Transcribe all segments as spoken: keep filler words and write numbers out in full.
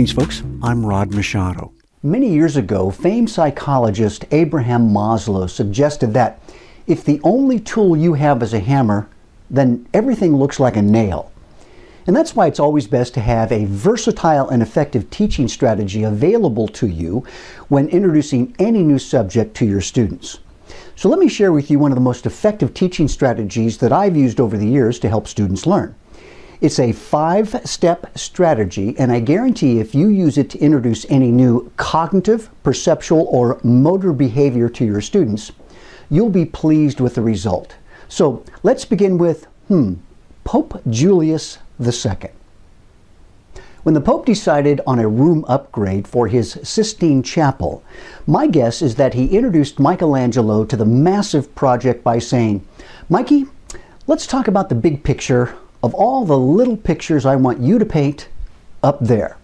Greetings, folks. I'm Rod Machado. Many years ago, famed psychologist Abraham Maslow suggested that if the only tool you have is a hammer, then everything looks like a nail. And that's why it's always best to have a versatile and effective teaching strategy available to you when introducing any new subject to your students. So let me share with you one of the most effective teaching strategies that I've used over the years to help students learn. It's a five-step strategy, and I guarantee if you use it to introduce any new cognitive, perceptual, or motor behavior to your students, you'll be pleased with the result. So let's begin with, hmm, Pope Julius the Second. When the Pope decided on a room upgrade for his Sistine Chapel, my guess is that he introduced Michelangelo to the massive project by saying, "Mikey, let's talk about the big picture of all the little pictures I want you to paint up there."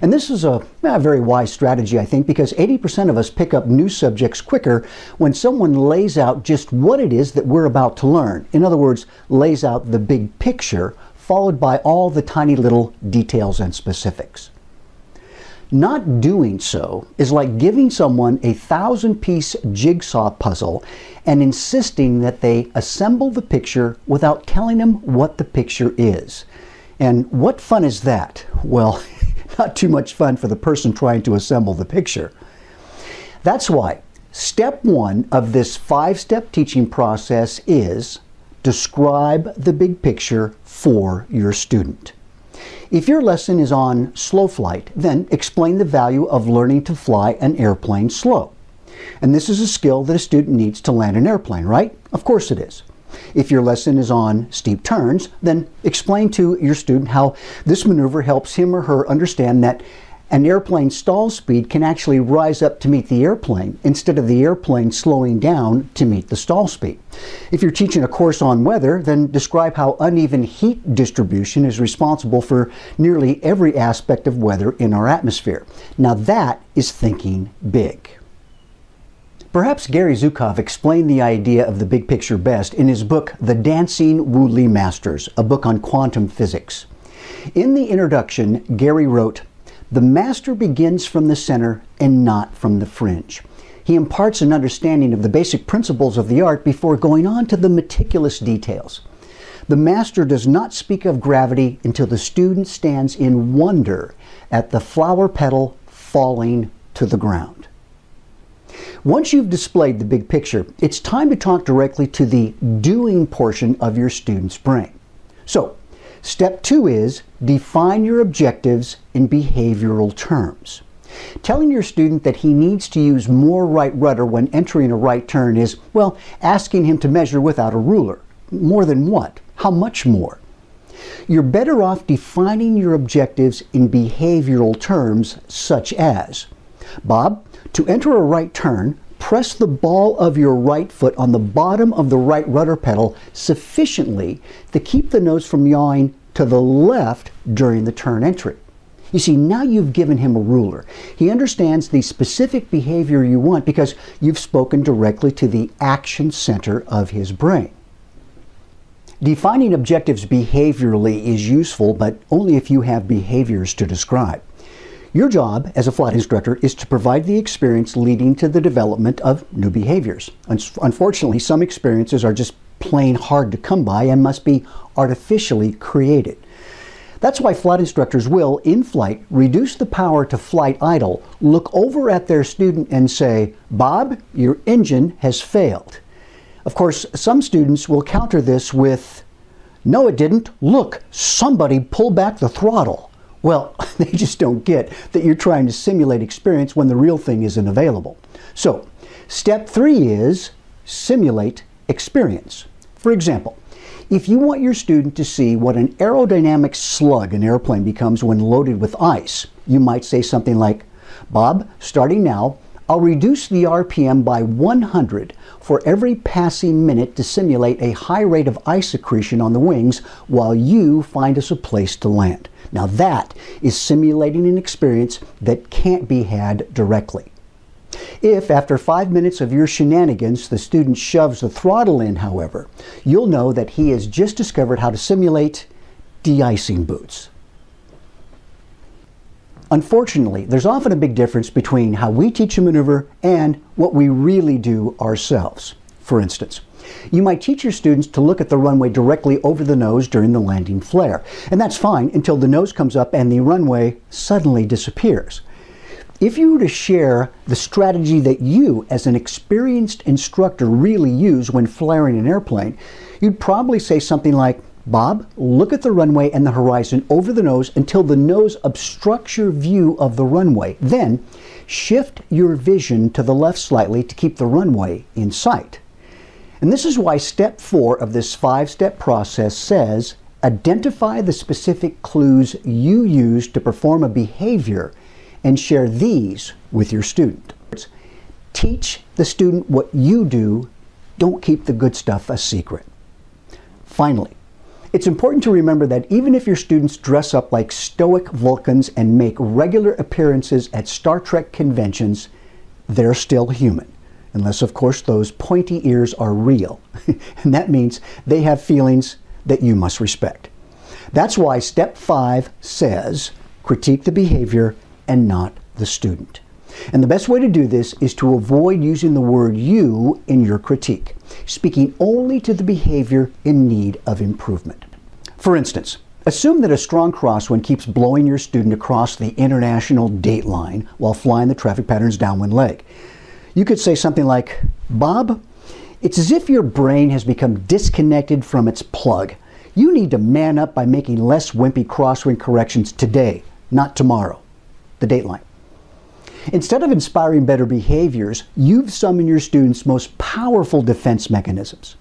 And this is a, a very wise strategy, I think, because eighty percent of us pick up new subjects quicker when someone lays out just what it is that we're about to learn. In other words, lays out the big picture, followed by all the tiny little details and specifics. Not doing so is like giving someone a thousand-piece jigsaw puzzle and insisting that they assemble the picture without telling them what the picture is. And what fun is that? Well, not too much fun for the person trying to assemble the picture. That's why step one of this five-step teaching process is describe the big picture for your student. If your lesson is on slow flight, then explain the value of learning to fly an airplane slow. And this is a skill that a student needs to land an airplane, right? Of course it is. If your lesson is on steep turns, then explain to your student how this maneuver helps him or her understand that an airplane's stall speed can actually rise up to meet the airplane instead of the airplane slowing down to meet the stall speed. If you're teaching a course on weather, then describe how uneven heat distribution is responsible for nearly every aspect of weather in our atmosphere. Now that is thinking big. Perhaps Gary Zukav explained the idea of the big picture best in his book, The Dancing Wu Li Masters, a book on quantum physics. In the introduction, Gary wrote, "The master begins from the center and not from the fringe. He imparts an understanding of the basic principles of the art before going on to the meticulous details. The master does not speak of gravity until the student stands in wonder at the flower petal falling to the ground." Once you've displayed the big picture, it's time to talk directly to the doing portion of your student's brain. So, step two is define your objectives in behavioral terms. Telling your student that he needs to use more right rudder when entering a right turn is, well, asking him to measure without a ruler. More than what? How much more? You're better off defining your objectives in behavioral terms, such as, "Bob, to enter a right turn, press the ball of your right foot on the bottom of the right rudder pedal sufficiently to keep the nose from yawing to the left during the turn entry." You see, now you've given him a ruler. He understands the specific behavior you want because you've spoken directly to the action center of his brain. Defining objectives behaviorally is useful, but only if you have behaviors to describe. Your job as a flight instructor is to provide the experience leading to the development of new behaviors. Unfortunately, some experiences are just plain hard to come by and must be artificially created. That's why flight instructors will, in flight, reduce the power to flight idle, look over at their student and say, "Bob, your engine has failed." Of course, some students will counter this with, "No, it didn't. Look, somebody pulled back the throttle." Well, they just don't get that you're trying to simulate experience when the real thing isn't available. So, step three is simulate experience. For example, if you want your student to see what an aerodynamic slug an airplane becomes when loaded with ice, you might say something like, "Bob, starting now, I'll reduce the R P M by one hundred for every passing minute to simulate a high rate of ice accretion on the wings while you find us a place to land." Now that is simulating an experience that can't be had directly. If, after five minutes of your shenanigans, the student shoves the throttle in, however, you'll know that he has just discovered how to simulate de-icing boots. Unfortunately, there's often a big difference between how we teach a maneuver and what we really do ourselves. For instance, you might teach your students to look at the runway directly over the nose during the landing flare, and that's fine until the nose comes up and the runway suddenly disappears. If you were to share the strategy that you, as an experienced instructor, really use when flaring an airplane, you'd probably say something like, "Bob, look at the runway and the horizon over the nose until the nose obstructs your view of the runway. Then shift your vision to the left slightly to keep the runway in sight." And this is why step four of this five-step process says, identify the specific clues you use to perform a behavior and share these with your student. Teach the student what you do. Don't keep the good stuff a secret. Finally, it's important to remember that even if your students dress up like stoic Vulcans and make regular appearances at Star Trek conventions, they're still human. Unless, of course, those pointy ears are real. And that means they have feelings that you must respect. That's why step five says, critique the behavior and not the student. And the best way to do this is to avoid using the word you in your critique, speaking only to the behavior in need of improvement. For instance, assume that a strong crosswind keeps blowing your student across the international date line while flying the traffic pattern's downwind leg. You could say something like, "Bob, it's as if your brain has become disconnected from its plug. You need to man up by making less wimpy crosswind corrections today, not tomorrow." The date line. Instead of inspiring better behaviors, you've summoned your students' most powerful defense mechanisms.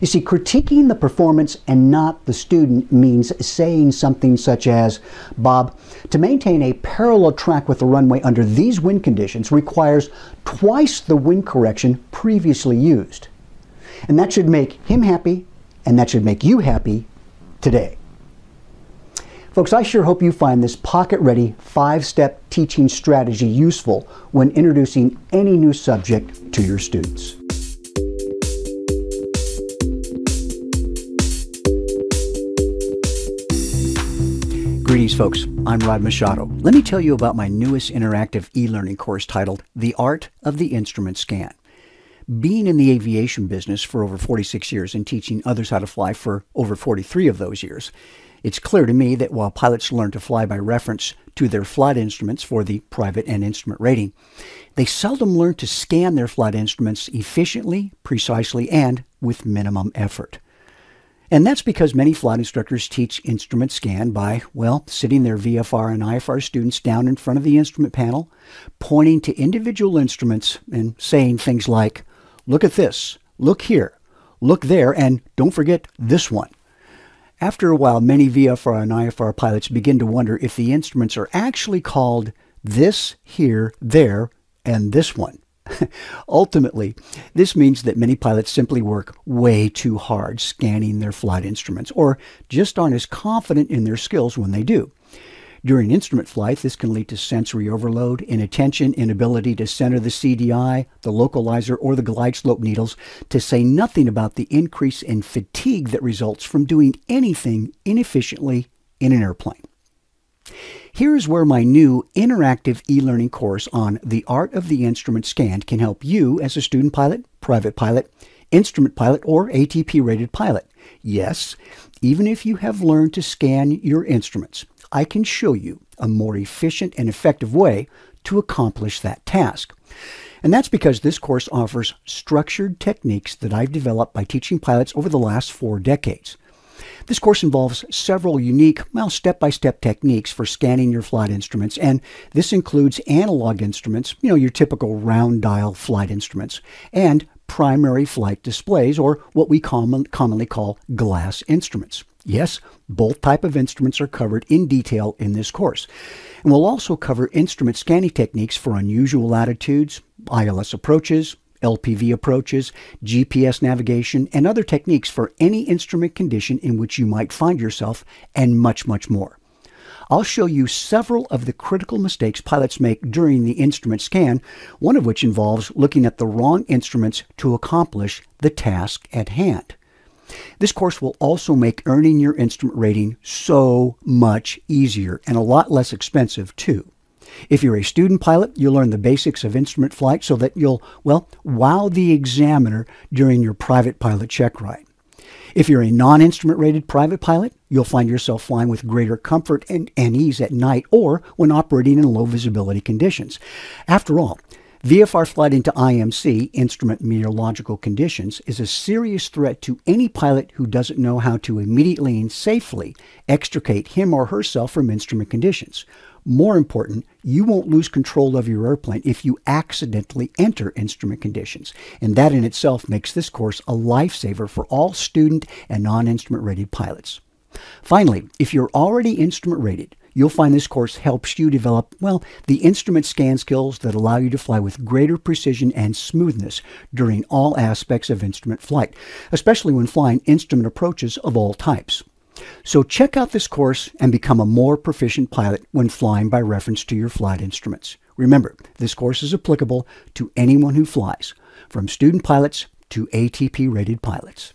You see, critiquing the performance and not the student means saying something such as, "Bob, to maintain a parallel track with the runway under these wind conditions requires twice the wind correction previously used." And that should make him happy, and that should make you happy today. Folks, I sure hope you find this pocket-ready five-step teaching strategy useful when introducing any new subject to your students. Greetings, folks. I'm Rod Machado. Let me tell you about my newest interactive e-learning course titled The Art of the Instrument Scan. Being in the aviation business for over forty-six years and teaching others how to fly for over forty-three of those years, it's clear to me that while pilots learn to fly by reference to their flight instruments for the private and instrument rating, they seldom learn to scan their flight instruments efficiently, precisely, and with minimum effort. And that's because many flight instructors teach instrument scan by, well, sitting their V F R and I F R students down in front of the instrument panel, pointing to individual instruments and saying things like, "Look at this, look here, look there, and don't forget this one." After a while, many V F R and I F R pilots begin to wonder if the instruments are actually called this, here, there, and this one. Ultimately, this means that many pilots simply work way too hard scanning their flight instruments, or just aren't as confident in their skills when they do. During instrument flight, this can lead to sensory overload, inattention, inability to center the C D I, the localizer, or the glide slope needles, to say nothing about the increase in fatigue that results from doing anything inefficiently in an airplane. Here is where my new interactive e-learning course on the art of the instrument scan can help you as a student pilot, private pilot, instrument pilot, or A T P rated pilot. Yes, even if you have learned to scan your instruments, I can show you a more efficient and effective way to accomplish that task. And that's because this course offers structured techniques that I've developed by teaching pilots over the last four decades. This course involves several unique, well, step-by-step techniques for scanning your flight instruments, and this includes analog instruments, you know, your typical round-dial flight instruments, and primary flight displays, or what we common, commonly call glass instruments. Yes, both types of instruments are covered in detail in this course. And we'll also cover instrument scanning techniques for unusual attitudes, I L S approaches, L P V approaches, G P S navigation, and other techniques for any instrument condition in which you might find yourself, and much, much more. I'll show you several of the critical mistakes pilots make during the instrument scan, one of which involves looking at the wrong instruments to accomplish the task at hand. This course will also make earning your instrument rating so much easier and a lot less expensive, too. If you're a student pilot, you'll learn the basics of instrument flight so that you'll, well, wow the examiner during your private pilot check ride. If you're a non-instrument rated private pilot, you'll find yourself flying with greater comfort and, and ease at night or when operating in low visibility conditions. After all, V F R flight into I M C, instrument meteorological conditions, is a serious threat to any pilot who doesn't know how to immediately and safely extricate him or herself from instrument conditions. More important, you won't lose control of your airplane if you accidentally enter instrument conditions, and that in itself makes this course a lifesaver for all student and non-instrument rated pilots. Finally, if you're already instrument rated, you'll find this course helps you develop, well, the instrument scan skills that allow you to fly with greater precision and smoothness during all aspects of instrument flight, especially when flying instrument approaches of all types. So check out this course and become a more proficient pilot when flying by reference to your flight instruments. Remember, this course is applicable to anyone who flies, from student pilots to A T P rated pilots.